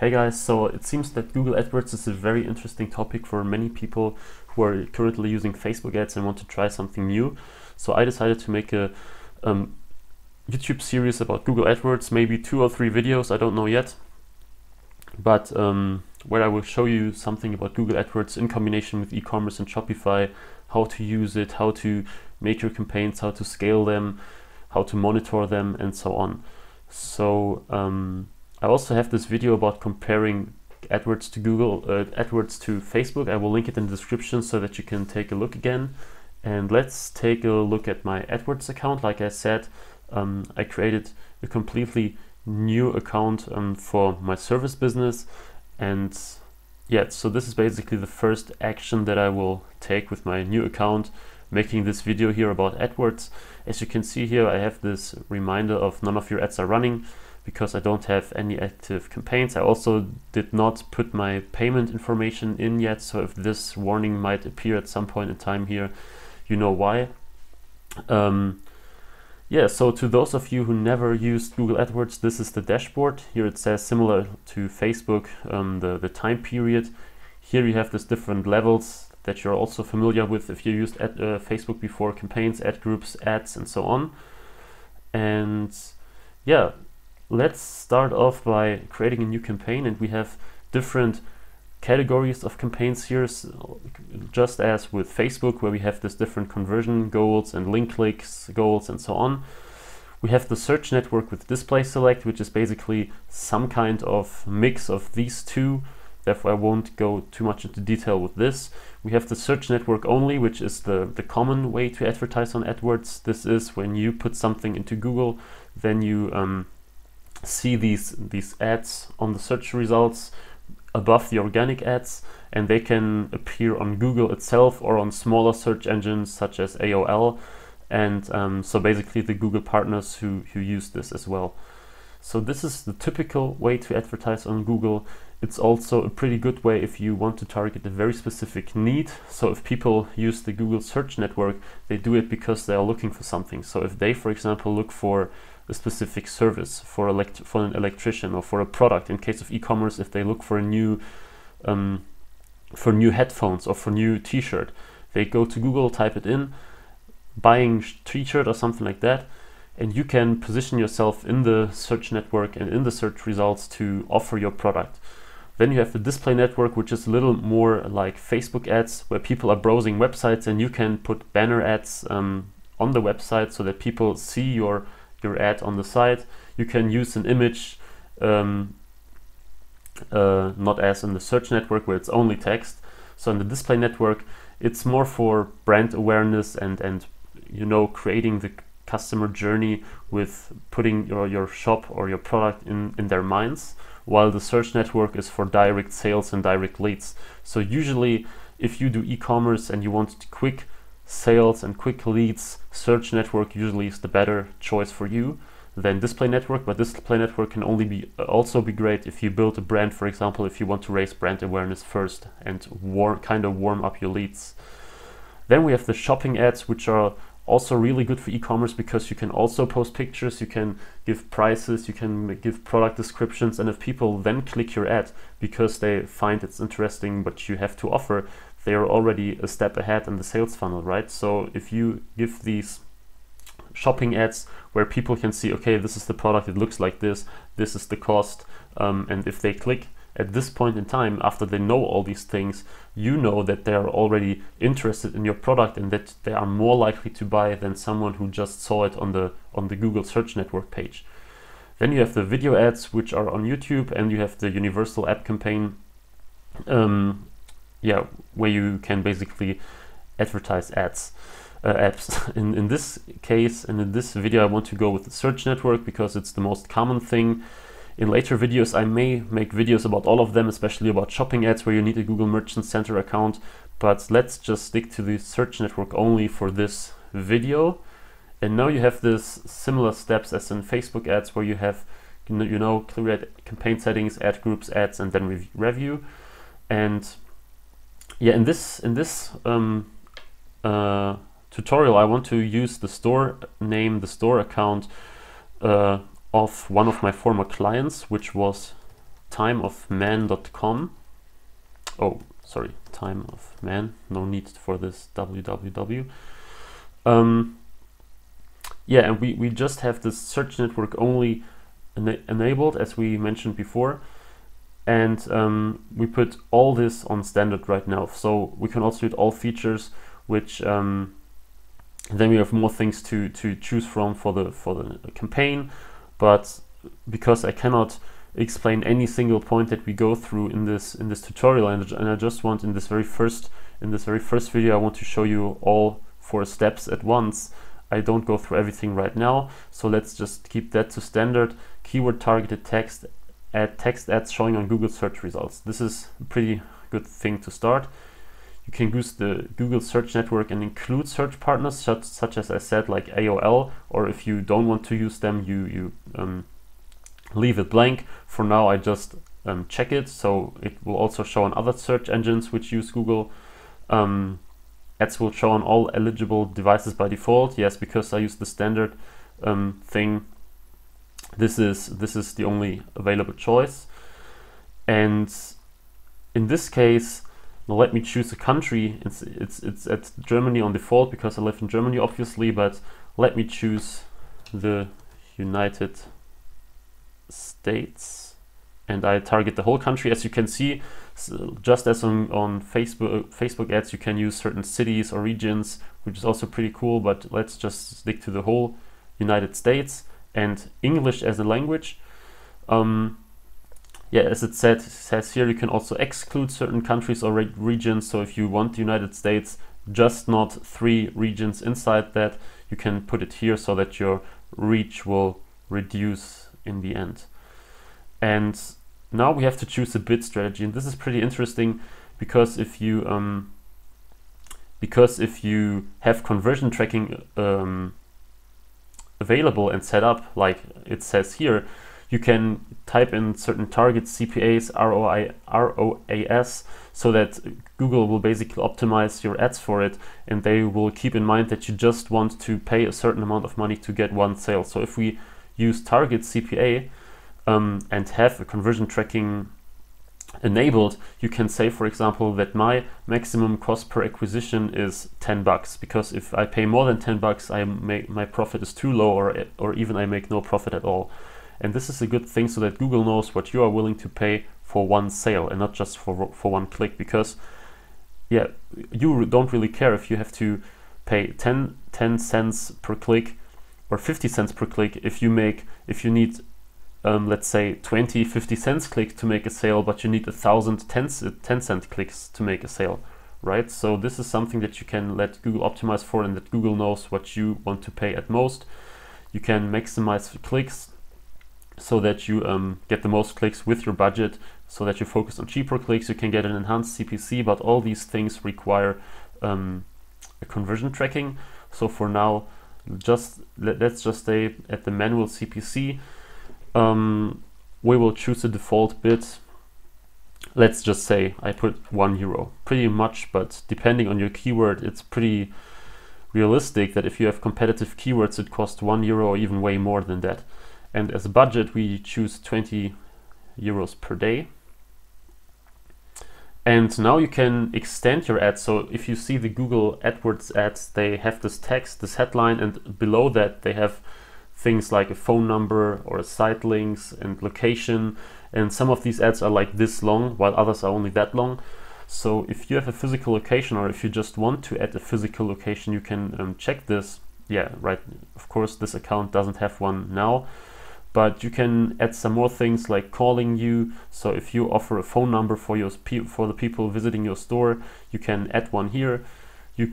Hey guys, so it seems that Google AdWords is a very interesting topic for many people who are currently using Facebook ads and want to try something new. So I decided to make a YouTube series about Google AdWords, maybe 2 or 3 videos, I don't know yet, but where I will show you something about Google AdWords in combination with e-commerce and Shopify, how to use it, how to make your campaigns, how to scale them, how to monitor them, and so on. So I also have this video about comparing AdWords to Google, AdWords to Facebook. I will link it in the description so that you can take a look again. And let's take a look at my AdWords account. Like I said, I created a completely new account for my service business. And yeah, so this is basically the first action that I will take with my new account, making this video here about AdWords. As you can see here, I have this reminder of none of your ads are running, because I don't have any active campaigns. I also did not put my payment information in yet, so if this warning might appear at some point in time here, you know why. Yeah, so to those of you who never used Google AdWords, this is the dashboard. Here it says, similar to Facebook, the time period. Here you have these different levels that you're also familiar with if you used Facebook before: campaigns, ad groups, ads, and so on. And yeah, let's start off by creating a new campaign, and we have different categories of campaigns here, just as with Facebook, where we have this different conversion goals and link clicks goals and so on. We have the search network with display select, which is basically some kind of mix of these two. Therefore, I won't go too much into detail with this. We have the search network only, which is the common way to advertise on AdWords. This is when you put something into Google, then you see these ads on the search results above the organic ads, and they can appear on Google itself or on smaller search engines such as AOL, and so basically the Google partners who use this as well. So this is the typical way to advertise on Google. It's also a pretty good way if you want to target a very specific need. So if people use the Google search network, they do it because they are looking for something. So if they, for example, look for a specific service, for an electrician, or for a product in case of e-commerce, if they look for a new for new headphones or for new t-shirt, they go to Google, type it in, buying t-shirt or something like that, and you can position yourself in the search network and in the search results to offer your product. Then you have the display network, which is a little more like Facebook ads, where people are browsing websites and you can put banner ads on the website so that people see your ad on the site. You can use an image, not as in the search network where it's only text. So in the display network, it's more for brand awareness and you know, creating the customer journey with putting your shop or your product in their minds, while the search network is for direct sales and direct leads. So usually if you do e-commerce and you want quick sales and quick leads, search network usually is the better choice for you than display network. But display network can only be also great if you build a brand, for example, if you want to raise brand awareness first and kind of warm up your leads. Then we have the shopping ads, which are also really good for e-commerce because you can also post pictures, you can give prices, you can give product descriptions, and if people then click your ad because they find it's interesting what you have to offer, they are already a step ahead in the sales funnel, right? So if you give these shopping ads where people can see, okay, this is the product, it looks like this, this is the cost, and if they click at this point in time, after they know all these things, you know that they are already interested in your product and that they are more likely to buy than someone who just saw it on the Google search network page. Then you have the video ads, which are on YouTube, and you have the universal ad campaign, yeah, where you can basically advertise ads, apps. In this case, and in this video, I want to go with the search network because it's the most common thing. In later videos, I may make videos about all of them, especially about shopping ads where you need a Google Merchant Center account, but let's just stick to the search network only for this video. And now you have this similar steps as in Facebook ads, where you have, you know, clear campaign settings, ad groups, ads, and then review. And yeah, in this tutorial, I want to use the store name, the store account, of one of my former clients, which was timeofman.com. Oh, sorry, timeofman. No need for this www. Yeah, and we just have this search network only enabled, as we mentioned before. And we put all this on standard right now. So we can also do all features, which then we have more things to choose from for the campaign. But because I cannot explain any single point that we go through in this tutorial, and I just want in this very first video, I want to show you all 4 steps at once. I don't go through everything right now, so let's just keep that to standard. Keyword targeted text, add text ads showing on Google search results. This is a pretty good thing to start. You can use the Google search network and include search partners, such as I said, like AOL, or if you don't want to use them, you leave it blank. For now, I just check it, so it will also show on other search engines which use Google. Ads will show on all eligible devices by default. Yes, because I use the standard thing. This is the only available choice. And in this case, now let me choose a country. It's at Germany on default because I live in Germany, obviously. But let me choose the United States, and I target the whole country. As you can see, so just as on Facebook ads, you can use certain cities or regions, which is also pretty cool. But let's just stick to the whole United States and English as a language. Yeah, as it says here, you can also exclude certain countries or regions. So if you want the United States, just not 3 regions inside that, you can put it here so that your reach will reduce in the end. And now we have to choose a bid strategy, and this is pretty interesting because if you have conversion tracking available and set up, like it says here, you can type in certain targets, CPAs, ROI, ROAS, so that Google will basically optimize your ads for it, and they will keep in mind that you just want to pay a certain amount of money to get one sale. So if we use target CPA, and have a conversion tracking enabled, you can say, for example, that my maximum cost per acquisition is $10, because if I pay more than $10, my profit is too low, or even I make no profit at all. And this is a good thing so that Google knows what you are willing to pay for one sale and not just for one click, because yeah, you don't really care if you have to pay 10 cents per click or 50 cents per click if you need let's say 20 50 cents clicks to make a sale, but you need 1,000 10-cent clicks to make a sale, right? So this is something that you can let Google optimize for, and that Google knows what you want to pay at most. You can maximize the clicks so that you get the most clicks with your budget, so that you focus on cheaper clicks. You can get an enhanced CPC, but all these things require a conversion tracking. So for now, just let's just stay at the manual CPC. We will choose a default bid. Let's just say I put €1, pretty much, but depending on your keyword, it's pretty realistic that if you have competitive keywords, it costs €1 or even way more than that. And as a budget, we choose €20 per day. And now you can extend your ads. So if you see the Google AdWords ads, they have this text, this headline, and below that they have things like a phone number or site links and location, and some of these ads are like this long, while others are only that long. So if you have a physical location, or if you just want to add a physical location, you can check this. Yeah, right, of course this account doesn't have one now, but you can add some more things like calling you. So if you offer a phone number for the people visiting your store, you can add one here. You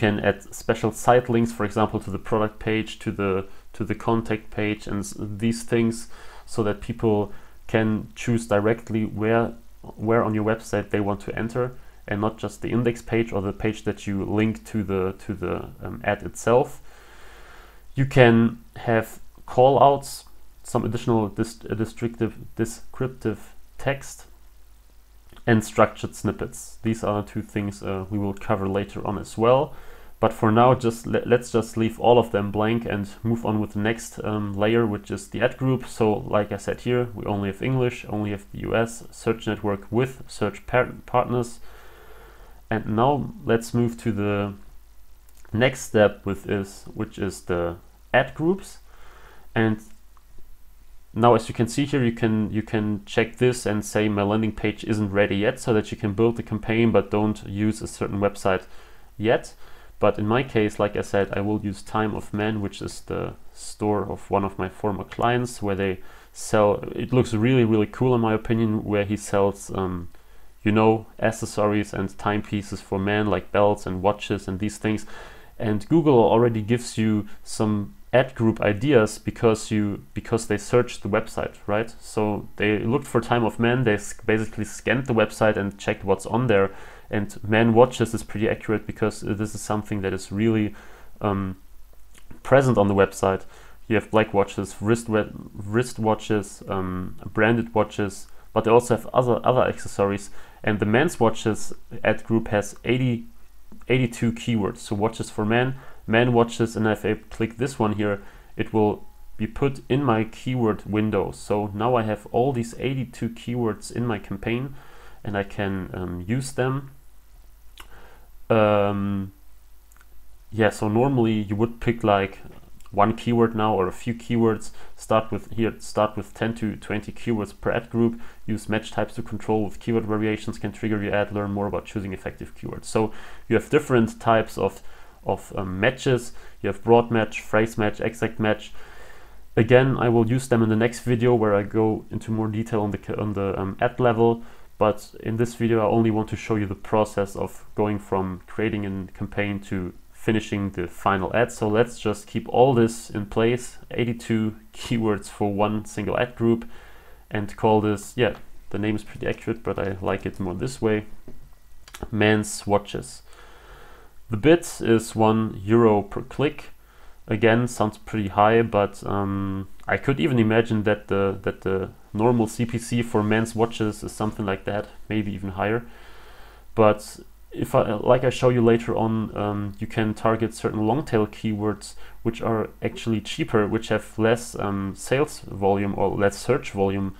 can add special site links, for example, to the product page, to the contact page, and these things, so that people can choose directly where on your website they want to enter, and not just the index page or the page that you link to the ad itself. You can have callouts, some additional descriptive text, and structured snippets. These are 2 things we will cover later on as well. But for now, just let's just leave all of them blank and move on with the next layer, which is the ad group. So like I said here, we only have English, only have the US, search network with search partners. And now let's move to the next step, which is the ad groups. And now, as you can see here, you can check this and say my landing page isn't ready yet, so that you can build the campaign but don't use a certain website yet. But in my case, like I said, I will use TimeOfMan, which is the store of one of my former clients, where they sell, it looks really, really cool in my opinion, where he sells, you know, accessories and timepieces for men, like belts and watches and these things. And Google already gives you some ad group ideas because they searched the website, right? So they looked for TimeOfMan, they basically scanned the website and checked what's on there. And men watches is pretty accurate because this is something that is really present on the website. You have black watches, wrist watches, branded watches, but they also have other accessories. And the men's watches ad group has 82 keywords. So watches for men, men watches, and if I click this one here, it will be put in my keyword window. So now I have all these 82 keywords in my campaign, and I can use them. Yeah, so normally you would pick like one keyword now or a few keywords. Start with 10 to 20 keywords per ad group. Use match types to control with keyword variations can trigger your ad. Learn more about choosing effective keywords. So you have different types of matches. You have broad match, phrase match, exact match. Again, I will use them in the next video where I go into more detail on the ad level. But in this video, I only want to show you the process of going from creating a campaign to finishing the final ad. So let's just keep all this in place, 82 keywords for one single ad group, and call this, yeah, the name is pretty accurate, but I like it more this way, men's watches. The bid is €1 per click. Again, sounds pretty high, but I could even imagine that the normal CPC for men's watches is something like that, maybe even higher. But if I, like I show you later on, you can target certain long tail keywords which are actually cheaper, which have less sales volume or less search volume,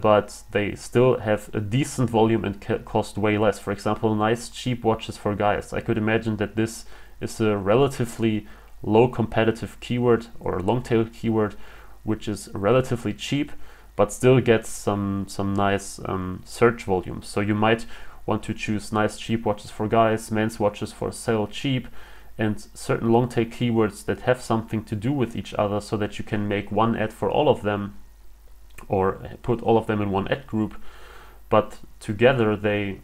but they still have a decent volume and cost way less. For example, nice cheap watches for guys. I could imagine that this is a relatively low competitive keyword or long tail keyword, which is relatively cheap but still gets some nice search volume. So you might want to choose nice cheap watches for guys, men's watches for sale cheap, and certain long tail keywords that have something to do with each other, so that you can make one ad for all of them or put all of them in one ad group, but together they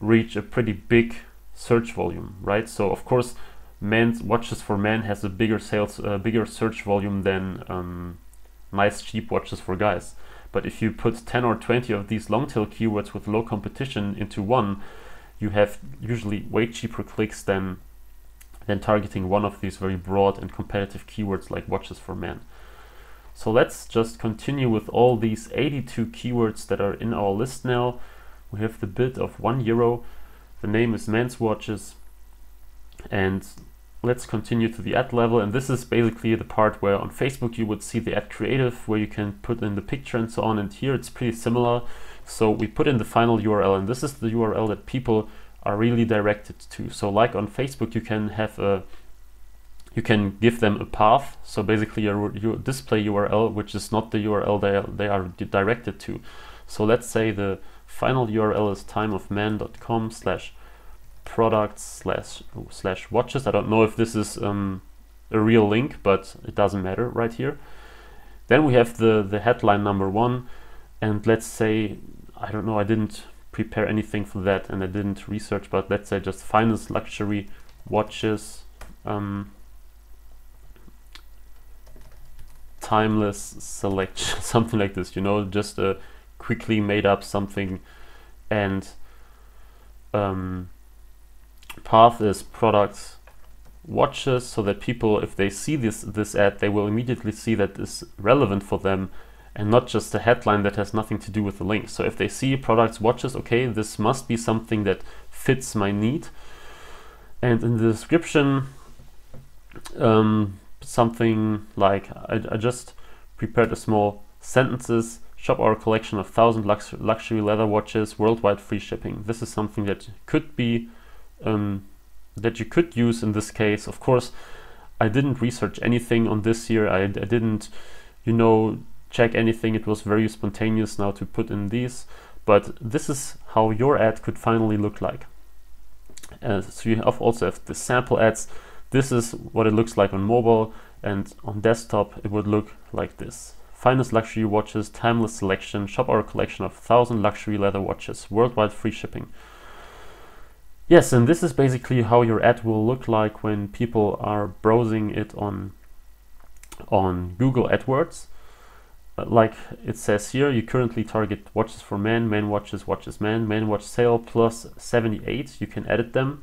reach a pretty big search volume, right? So of course men's watches for men has a bigger bigger search volume than nice cheap watches for guys. But if you put 10 or 20 of these long tail keywords with low competition into one, you have usually way cheaper clicks than targeting one of these very broad and competitive keywords like watches for men. So let's just continue with all these 82 keywords that are in our list now. We have the bid of €1. The name is men's watches, and let's continue to the ad level. And this is basically the part where on Facebook you would see the ad creative, where you can put in the picture and so on, and here it's pretty similar. So we put in the final URL, and this is the URL that people are really directed to. So like on Facebook, you can have you can give them a path, so basically your display URL, which is not the URL they are directed to. So let's say the final URL is timeofman.com/products/watches. I don't know if this is a real link, but it doesn't matter right here. Then we have the headline number 1, and let's say, I don't know, I didn't prepare anything for that and I didn't research, but let's say just finest luxury watches, timeless selection, something like this, you know, just a quickly made up something. And path is products watches, so that people, if they see this ad, they will immediately see that is relevant for them and not just a headline that has nothing to do with the link. So if they see products watches, okay, this must be something that fits my need. And in the description, something like, I just prepared a small sentences, shop our collection of 1,000 luxury leather watches, worldwide free shipping. This is something that could be, that you could use in this case. Of course, I didn't research anything on this here. I didn't, you know, check anything. It was very spontaneous now to put in these, but this is how your ad could finally look like. So you have also have the sample ads. This is what it looks like on mobile, and on desktop it would look like this. Finest luxury watches, timeless selection, shop our collection of 1,000 luxury leather watches, worldwide free shipping. Yes, and this is basically how your ad will look like when people are browsing it on Google AdWords. Like it says here, you currently target watches for men watches men watch sale plus 78. You can edit them.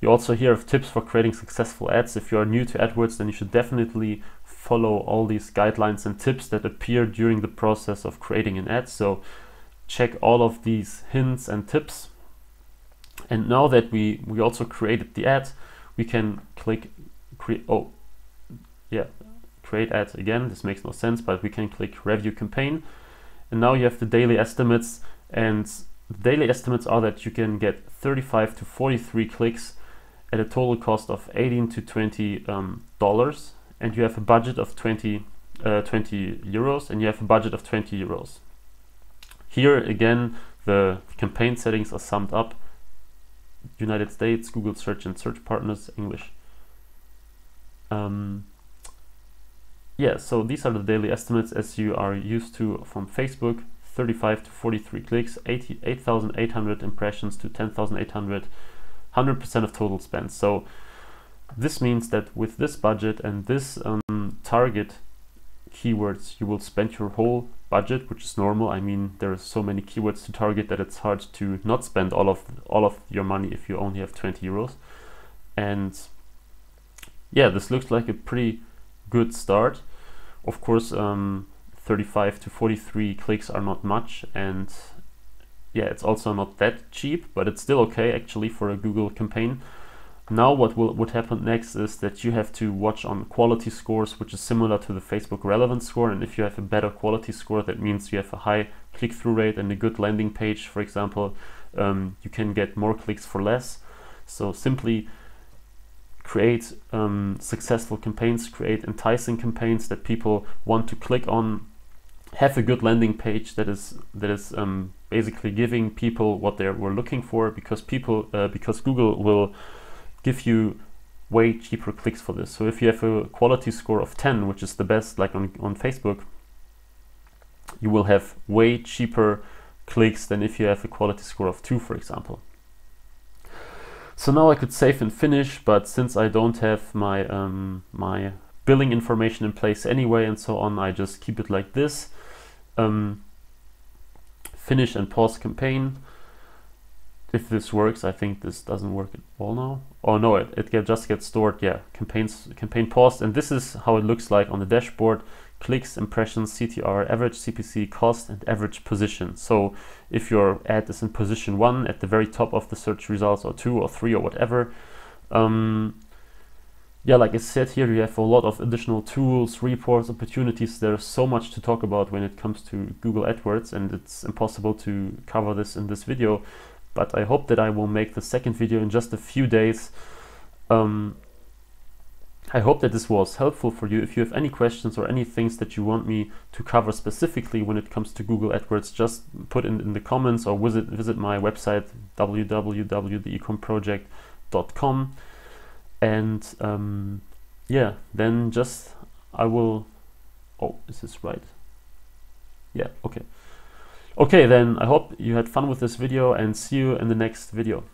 You also here have tips for creating successful ads. If you are new to AdWords, then you should definitely follow all these guidelines and tips that appear during the process of creating an ad. So check all of these hints and tips. And now that we also created the ad, we can click create ad again. This makes no sense, but we can click review campaign. And now you have the daily estimates, and the daily estimates are that you can get 35 to 43 clicks at a total cost of $18 to $20, and you have a budget of 20 euros, and you have a budget of 20 euros. Here again, the campaign settings are summed up. United States, Google Search and Search Partners, English. Yeah, so these are the daily estimates as you are used to from Facebook. 35 to 43 clicks, 8,800 impressions to 10,800, 100% of total spend. So this means that with this budget and this target keywords, you will spend your whole budget, which is normal. I mean, there are so many keywords to target that it's hard to not spend all of your money if you only have 20 euros. And yeah, this looks like a pretty good start. Of course, 35 to 43 clicks are not much, and yeah, it's also not that cheap, but it's still okay actually for a Google campaign. Now what would happen next is that you have to watch on quality scores, which is similar to the Facebook relevance score. And if you have a better quality score, that means you have a high click-through rate and a good landing page, for example, you can get more clicks for less. So simply create successful campaigns, create enticing campaigns that people want to click on, have a good landing page that is basically giving people what they were looking for, because Google will give you way cheaper clicks for this. So if you have a quality score of 10, which is the best, like on Facebook, you will have way cheaper clicks than if you have a quality score of 2, for example. So now I could save and finish, but since I don't have my my billing information in place anyway and so on, I just keep it like this. Finish and pause campaign. If this works, I think this doesn't work at all now. Oh no, it just gets stored. Yeah, campaign paused. And this is how it looks like on the dashboard. Clicks, impressions, CTR, average CPC, cost, and average position. So if your ad is in position 1 at the very top of the search results, or 2 or 3 or whatever. Yeah, like I said, here you have a lot of additional tools, reports, opportunities. There's so much to talk about when it comes to Google AdWords, and it's impossible to cover this in this video. But I hope that I will make the second video in just a few days. I hope that this was helpful for you. If you have any questions or any things that you want me to cover specifically when it comes to Google AdWords, just put in the comments, or visit my website www.theecomproject.com. And yeah, then just I will... Oh, is this right? Yeah, okay. Okay, then I hope you had fun with this video, and see you in the next video.